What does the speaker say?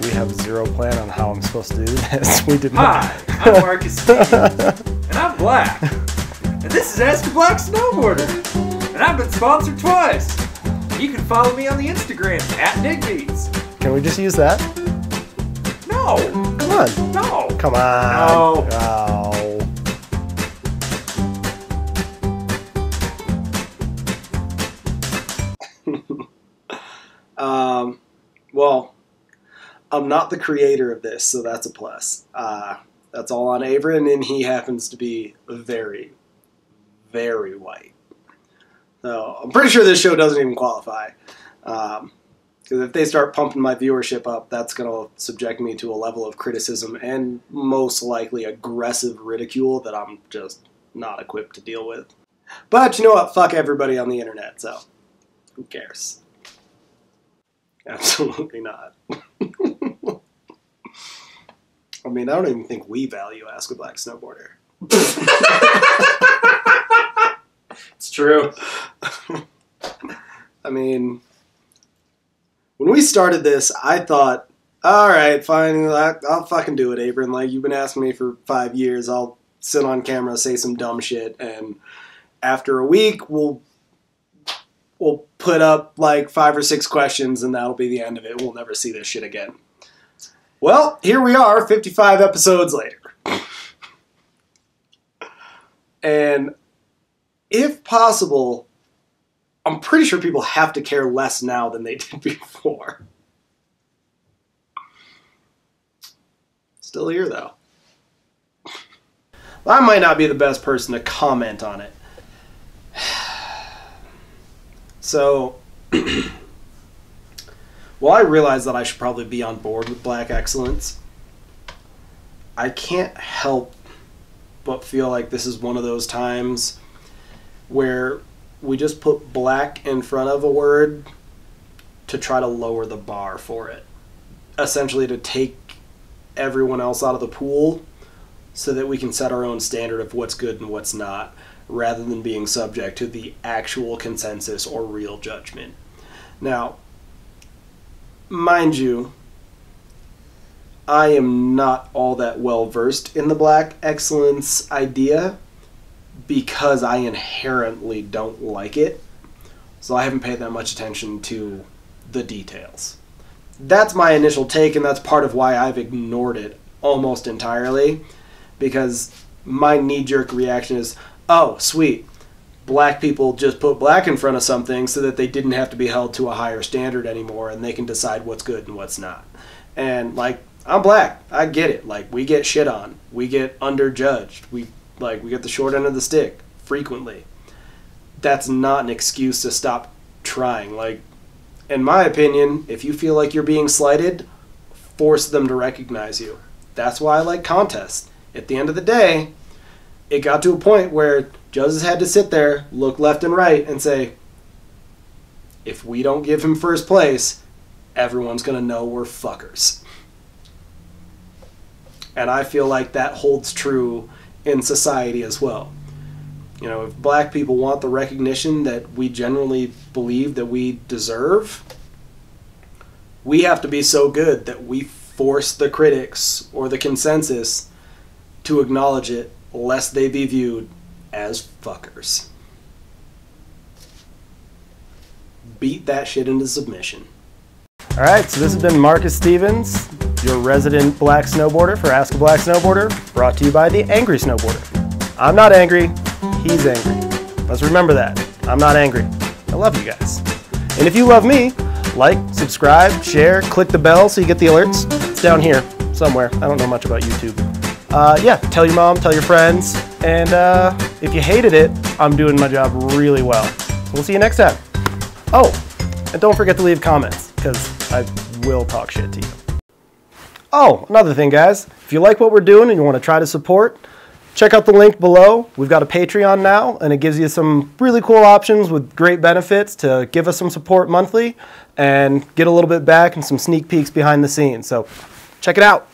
We have zero plan on how I'm supposed to do this. We did not. Hi, I'm Marcus Stephens, and I'm black. And this is Ask a Black Snowboarder. And I've been sponsored twice. And you can follow me on the Instagram, @digbeats. Can we just use that? No. Come on. No. Come on. No. Oh. Well, I'm not the creator of this, so that's a plus. That's all on Averin, and he happens to be very, very white. So I'm pretty sure this show doesn't even qualify. Because if they start pumping my viewership up, that's going to subject me to a level of criticism and most likely aggressive ridicule that I'm just not equipped to deal with. But you know what? Fuck everybody on the internet, so who cares? Absolutely not. I mean, I don't even think we value Ask a Black Snowboarder. It's true. I mean, when we started this, I thought, all right, fine, I'll fucking do it, Averin. Like, you've been asking me for 5 years. I'll sit on camera, say some dumb shit, and after a week, we'll put up like 5 or 6 questions and that'll be the end of it. We'll never see this shit again. Well, here we are 55 episodes later. And if possible, I'm pretty sure people have to care less now than they did before. Still here though. I might not be the best person to comment on it. So, well, I realize that I should probably be on board with black excellence. I can't help but feel like this is one of those times where we just put black in front of a word to try to lower the bar for it. Essentially to take everyone else out of the pool so that we can set our own standard of what's good and what's not, rather than being subject to the actual consensus or real judgment. Now, mind you, I am not all that well versed in the black excellence idea because I inherently don't like it, so I haven't paid that much attention to the details. That's my initial take, and that's part of why I've ignored it almost entirely, because my knee-jerk reaction is, oh, sweet. Black people just put black in front of something so that they didn't have to be held to a higher standard anymore and they can decide what's good and what's not. And, like, I'm black. I get it. Like, we get shit on. We get underjudged. We get the short end of the stick frequently. That's not an excuse to stop trying. Like, in my opinion, if you feel like you're being slighted, force them to recognize you. That's why I like contests. At the end of the day, it got to a point where judges had to sit there, look left and right, and say, if we don't give him first place, everyone's going to know we're fuckers. And I feel like that holds true in society as well. You know, if black people want the recognition that we generally believe that we deserve, we have to be so good that we force the critics or the consensus to acknowledge it, lest they be viewed as fuckers. Beat that shit into submission. All right, so this has been Marcus Stephens, your resident black snowboarder for Ask a Black Snowboarder, brought to you by the Angry Snowboarder. I'm not angry, he's angry. Let's remember that. I'm not angry. I love you guys. And if you love me, like, subscribe, share, click the bell so you get the alerts. It's down here somewhere. I don't know much about YouTube. Yeah, tell your mom, tell your friends, and if you hated it, I'm doing my job really well. So we'll see you next time. Oh, and don't forget to leave comments, because I will talk shit to you. Oh, another thing, guys. If you like what we're doing and you want to try to support, check out the link below. We've got a Patreon now, and it gives you some really cool options with great benefits to give us some support monthly and get a little bit back and some sneak peeks behind the scenes. So check it out.